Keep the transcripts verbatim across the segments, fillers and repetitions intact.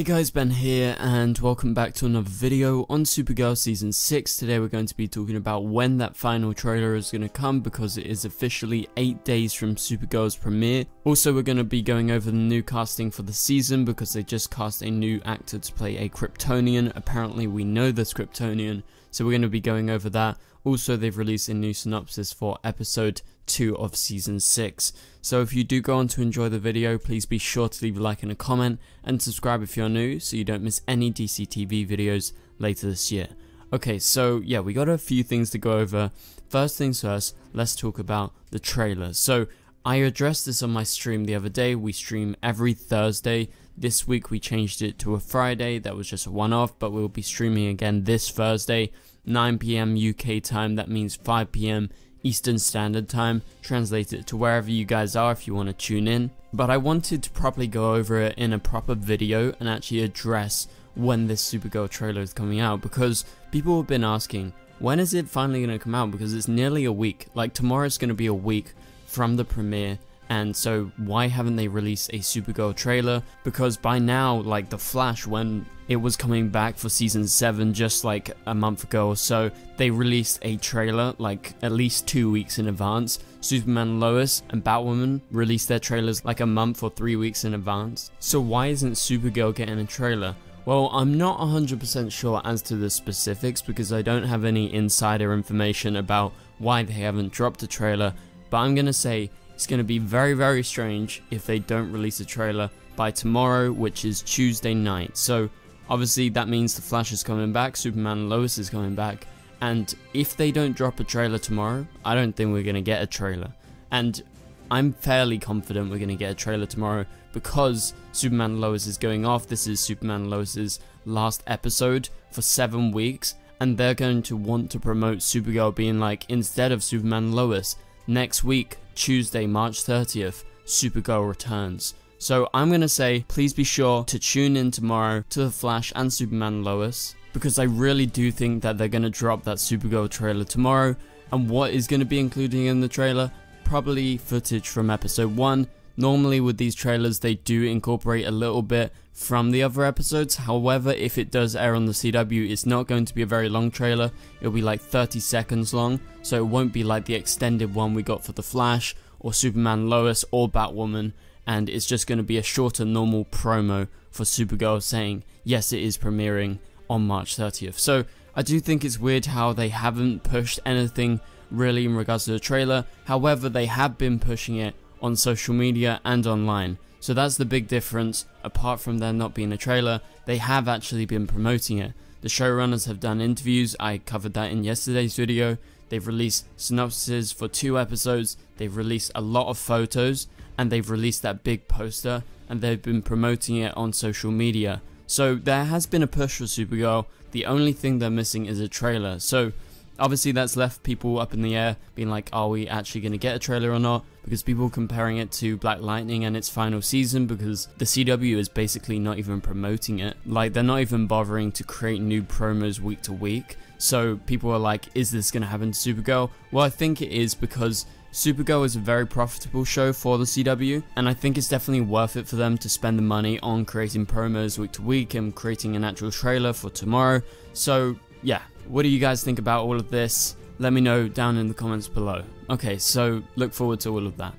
Hey guys, Ben here and welcome back to another video on Supergirl Season six. Today we're going to be talking about when that final trailer is going to come, because it is officially eight days from Supergirl's premiere. Also, we're going to be going over the new casting for the season because they just cast a new actor to play a Kryptonian. Apparently we know this Kryptonian, so we're going to be going over that. Also, they've released a new synopsis for episode two of season six. So if you do go on to enjoy the video, please be sure to leave a like and a comment, and subscribe if you're new so you don't miss any D C T V videos later this year. Okay, so yeah, we got a few things to go over. First things first, let's talk about the trailer. So I addressed this on my stream the other day. We stream every Thursday. This week we changed it to a Friday. That was just a one-off, but we'll be streaming again this Thursday, nine p m U K time. That means five p m Eastern Standard Time. Translate it to wherever you guys are if you want to tune in. But I wanted to properly go over it in a proper video and actually address when this Supergirl trailer is coming out, because people have been asking, when is it finally going to come out? Because it's nearly a week. Like, tomorrow is going to be a week from the premiere, and so why haven't they released a Supergirl trailer? Because by now, like The Flash, when it was coming back for season seven just like a month ago or so, they released a trailer like at least two weeks in advance. Superman, Lois and Batwoman released their trailers like a month or three weeks in advance. So why isn't Supergirl getting a trailer? Well, I'm not one hundred percent sure as to the specifics, because I don't have any insider information about why they haven't dropped a trailer. But I'm going to say it's going to be very, very strange if they don't release a trailer by tomorrow, which is Tuesday night. So obviously that means The Flash is coming back, Superman and Lois is coming back. And if they don't drop a trailer tomorrow, I don't think we're going to get a trailer. And I'm fairly confident we're going to get a trailer tomorrow because Superman and Lois is going off. This is Superman and Lois's last episode for seven weeks. And they're going to want to promote Supergirl being like, instead of Superman and Lois, next week, Tuesday, March thirtieth, Supergirl returns. So I'm going to say, please be sure to tune in tomorrow to The Flash and Superman and Lois, because I really do think that they're going to drop that Supergirl trailer tomorrow. And what is going to be included in the trailer? Probably footage from episode one. Normally with these trailers, they do incorporate a little bit from the other episodes. However, if it does air on the C W, it's not going to be a very long trailer. It'll be like thirty seconds long, so it won't be like the extended one we got for The Flash or Superman, Lois or Batwoman, and it's just going to be a shorter normal promo for Supergirl saying, yes, it is premiering on March thirtieth. So I do think it's weird how they haven't pushed anything really in regards to the trailer. However, they have been pushing it on social media and online. So that's the big difference. Apart from there not being a trailer, they have actually been promoting it. The showrunners have done interviews. I covered that in yesterday's video. They've released synopses for two episodes. They've released a lot of photos, and they've released that big poster, and they've been promoting it on social media. So there has been a push for Supergirl. The only thing they're missing is a trailer. So obviously that's left people up in the air being like, are we actually going to get a trailer or not? Because people are comparing it to Black Lightning and its final season, because the C W is basically not even promoting it. Like, they're not even bothering to create new promos week to week. So people are like, is this going to happen to Supergirl? Well, I think it is, because Supergirl is a very profitable show for the C W, and I think it's definitely worth it for them to spend the money on creating promos week to week and creating an actual trailer for tomorrow. So yeah, what do you guys think about all of this? Let me know down in the comments below. Okay, so look forward to all of that.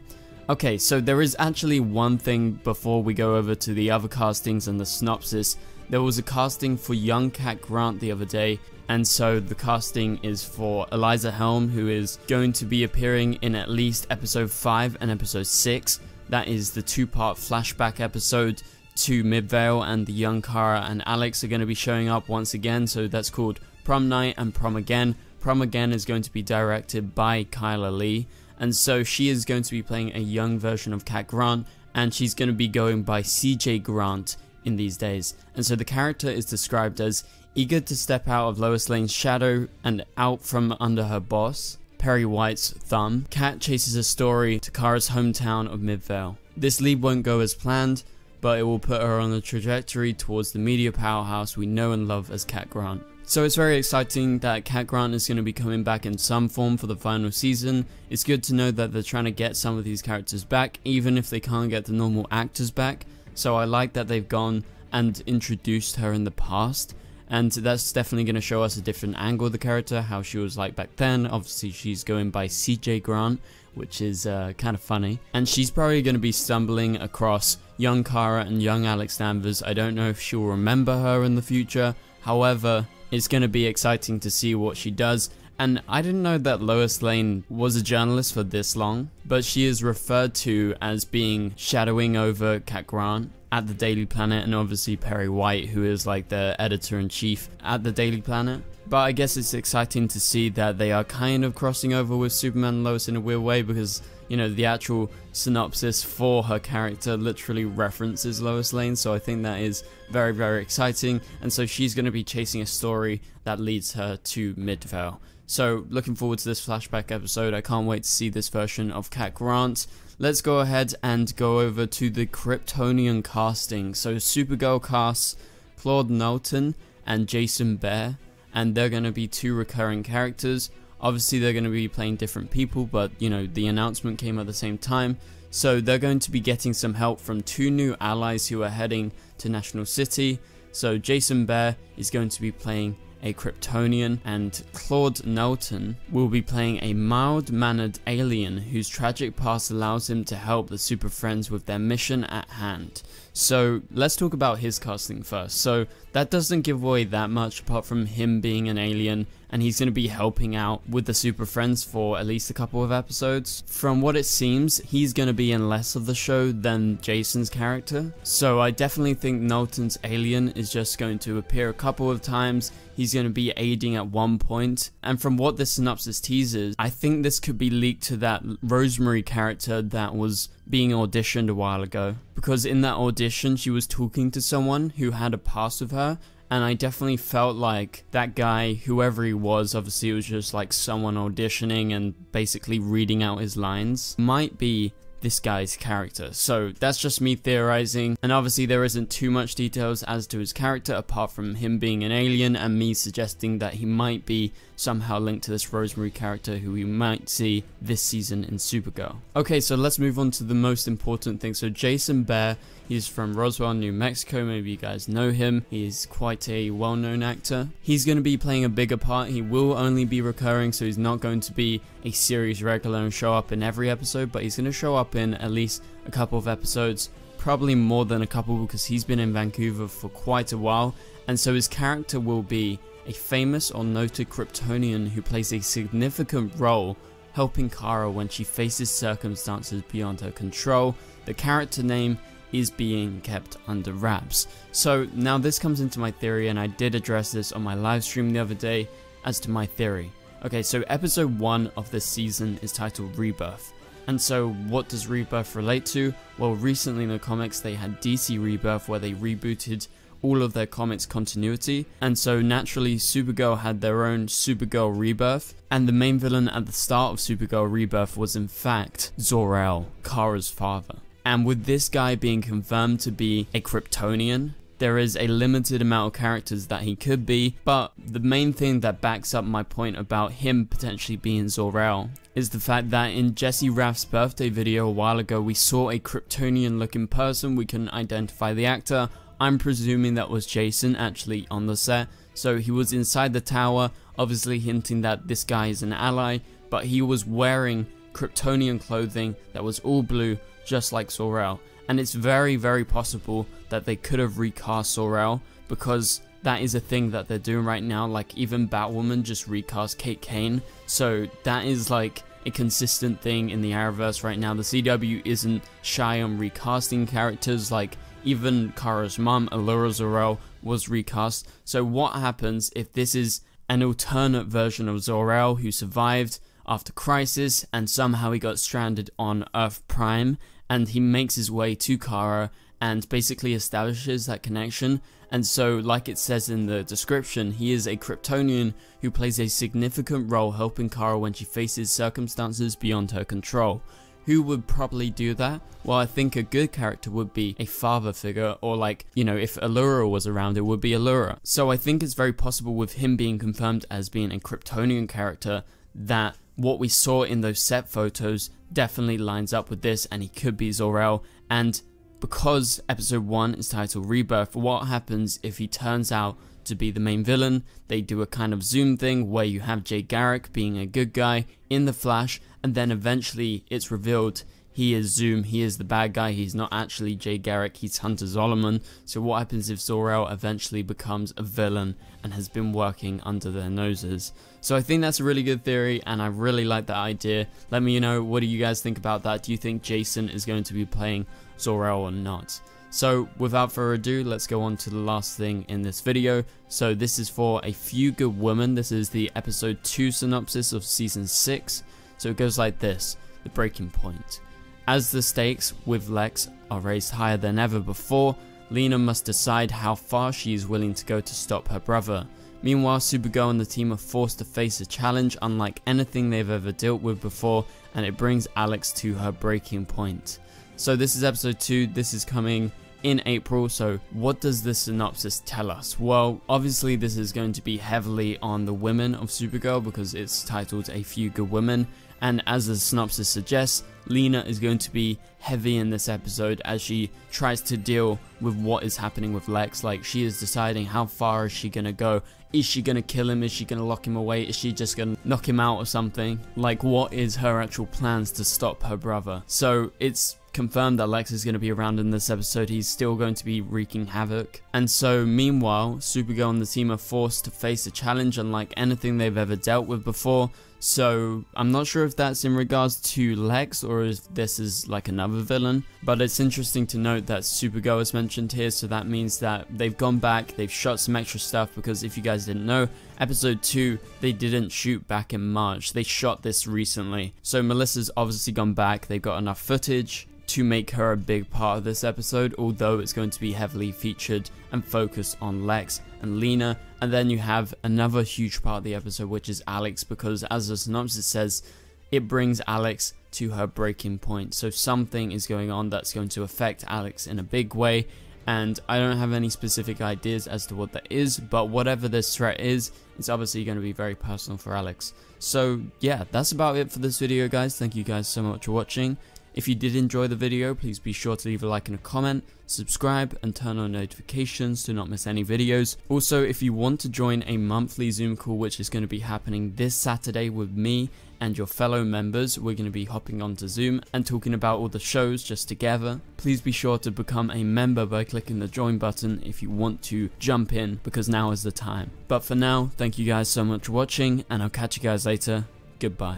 Okay, so there is actually one thing before we go over to the other castings and the synopsis. There was a casting for young Cat Grant the other day, and so the casting is for Eliza Helm, who is going to be appearing in at least episode five and episode six. That is the two-part flashback episode to Midvale, and the young Kara and Alex are going to be showing up once again, so that's called Prom Night and Prom Again. Prom Again is going to be directed by Kyla Lee, and so she is going to be playing a young version of Cat Grant, and she's going to be going by C J Grant in these days. And so the character is described as eager to step out of Lois Lane's shadow and out from under her boss, Perry White's thumb. Cat chases a story to Kara's hometown of Midvale. This lead won't go as planned, but it will put her on a trajectory towards the media powerhouse we know and love as Cat Grant. So it's very exciting that Cat Grant is going to be coming back in some form for the final season. It's good to know that they're trying to get some of these characters back, even if they can't get the normal actors back. So I like that they've gone and introduced her in the past, and that's definitely going to show us a different angle of the character, how she was like back then. Obviously she's going by C J Grant, which is uh, kind of funny, and she's probably going to be stumbling across young Kara and young Alex Danvers. I don't know if she'll remember her in the future, however it's going to be exciting to see what she does. And I didn't know that Lois Lane was a journalist for this long, but she is referred to as being shadowing over Cat Grant at the Daily Planet, and obviously Perry White, who is like the editor-in-chief at the Daily Planet. But I guess it's exciting to see that they are kind of crossing over with Superman and Lois in a weird way, because, you know, the actual synopsis for her character literally references Lois Lane, so I think that is very, very exciting. And so she's going to be chasing a story that leads her to Midvale. So looking forward to this flashback episode. I can't wait to see this version of Cat Grant. Let's go ahead and go over to the Kryptonian casting. So Supergirl casts Claude Knowlton and Jason Behr, and they're going to be two recurring characters. Obviously they're going to be playing different people, but you know, the announcement came at the same time. So they're going to be getting some help from two new allies who are heading to National City. So Jason Behr is going to be playing a Kryptonian, and Claude Knowlton will be playing a mild-mannered alien whose tragic past allows him to help the Super Friends with their mission at hand. So let's talk about his casting first. So that doesn't give away that much apart from him being an alien, and he's going to be helping out with the Super Friends for at least a couple of episodes. From what it seems, he's going to be in less of the show than Jason's character, so I definitely think Knowlton's alien is just going to appear a couple of times. He's going to be aiding at one point, and from what this synopsis teases, I think this could be leaked to that Rosemary character that was being auditioned a while ago, because in that audition she was talking to someone who had a past with her, and I definitely felt like that guy, whoever he was, obviously it was just like someone auditioning and basically reading out his lines, might be this guy's character. So that's just me theorizing, and obviously there isn't too much details as to his character apart from him being an alien and me suggesting that he might be somehow linked to this Rosemary character who we might see this season in Supergirl. Okay, so let's move on to the most important thing. So Jason Behr, he's from Roswell, New Mexico. Maybe you guys know him. He's quite a well-known actor. He's going to be playing a bigger part. He will only be recurring, so he's not going to be a series regular and show up in every episode, but he's going to show up in at least a couple of episodes, probably more than a couple, because he's been in Vancouver for quite a while. And so his character will be a famous or noted Kryptonian who plays a significant role helping Kara when she faces circumstances beyond her control. The character name is being kept under wraps. So now this comes into my theory, and I did address this on my live stream the other day as to my theory. Okay, so episode one of this season is titled Rebirth. And so what does Rebirth relate to? Well, recently in the comics they had D C Rebirth, where they rebooted all of their comics continuity, and so naturally Supergirl had their own Supergirl Rebirth, and the main villain at the start of Supergirl Rebirth was in fact Zor-El, Kara's father. And with this guy being confirmed to be a Kryptonian, there is a limited amount of characters that he could be, but the main thing that backs up my point about him potentially being Zor-El is the fact that in Jesse Raff's birthday video a while ago, we saw a Kryptonian looking person. We couldn't identify the actor. I'm presuming that was Jason actually on the set. So he was inside the tower, obviously hinting that this guy is an ally, but he was wearing Kryptonian clothing that was all blue, just like Zor-El. And it's very, very possible that they could have recast Zor-El, because that is a thing that they're doing right now. Like, even Batwoman just recast Kate Kane. So that is like a consistent thing in the Arrowverse right now. The C W isn't shy on recasting characters. Like, even Kara's mum, Allura Zor-El, was recast. So what happens if this is an alternate version of Zor-El who survived after Crisis, and somehow he got stranded on Earth Prime, and he makes his way to Kara and basically establishes that connection? And so, like it says in the description, he is a Kryptonian who plays a significant role helping Kara when she faces circumstances beyond her control. Who would probably do that? Well, I think a good character would be a father figure, or like, you know, if Allura was around, it would be Allura. So I think it's very possible, with him being confirmed as being a Kryptonian character, that what we saw in those set photos definitely lines up with this, and he could be Zor-El. And because episode one is titled Rebirth, what happens if he turns out to be the main villain? They do a kind of Zoom thing where you have Jay Garrick being a good guy in The Flash, and then eventually it's revealed he is Zoom, he is the bad guy, he's not actually Jay Garrick, he's Hunter Zolomon. So what happens if Zor-El eventually becomes a villain and has been working under their noses? So I think that's a really good theory, and I really like that idea. Let me know, what do you guys think about that? Do you think Jason is going to be playing Zor-El or not? So without further ado, let's go on to the last thing in this video. So this is for A Few Good Women. This is the episode two synopsis of season six. So it goes like this, the breaking point. As the stakes with Lex are raised higher than ever before, Lena must decide how far she is willing to go to stop her brother. Meanwhile, Supergirl and the team are forced to face a challenge unlike anything they've ever dealt with before, and it brings Alex to her breaking point. So this is episode two, this is coming in April, so what does this synopsis tell us? Well, obviously this is going to be heavily on the women of Supergirl because it's titled A Few Good Women, and as the synopsis suggests, Lena is going to be heavy in this episode as she tries to deal with what is happening with Lex. Like, she is deciding how far is she gonna go? Is she gonna kill him? Is she gonna lock him away? Is she just gonna knock him out or something? Like, what is her actual plans to stop her brother? So it's confirmed that Lex is going to be around in this episode. He's still going to be wreaking havoc. And so meanwhile, Supergirl and the team are forced to face a challenge unlike anything they've ever dealt with before. So I'm not sure if that's in regards to Lex or if this is like another villain, but it's interesting to note that Supergirl is mentioned here, so that means that they've gone back, they've shot some extra stuff, because if you guys didn't know, episode two, they didn't shoot back in March, they shot this recently. So Melissa's obviously gone back, they've got enough footage to make her a big part of this episode, although it's going to be heavily featured and focused on Lex and Lena. And then you have another huge part of the episode, which is Alex, because as the synopsis says, it brings Alex to her breaking point. So something is going on that's going to affect Alex in a big way, and I don't have any specific ideas as to what that is, but whatever this threat is, it's obviously going to be very personal for Alex. So yeah, that's about it for this video, guys. Thank you guys so much for watching. If you did enjoy the video, please be sure to leave a like and a comment, subscribe, and turn on notifications to not miss any videos. Also, if you want to join a monthly Zoom call, which is going to be happening this Saturday with me and your fellow members, we're going to be hopping onto Zoom and talking about all the shows just together. Please be sure to become a member by clicking the join button if you want to jump in, because now is the time. But for now, thank you guys so much for watching, and I'll catch you guys later. Goodbye.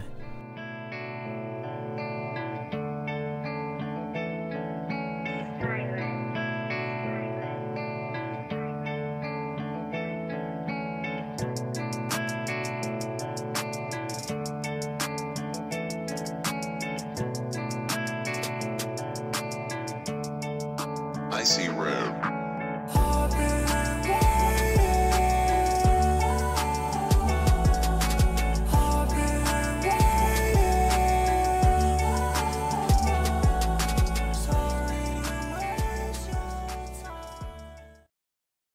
I see red.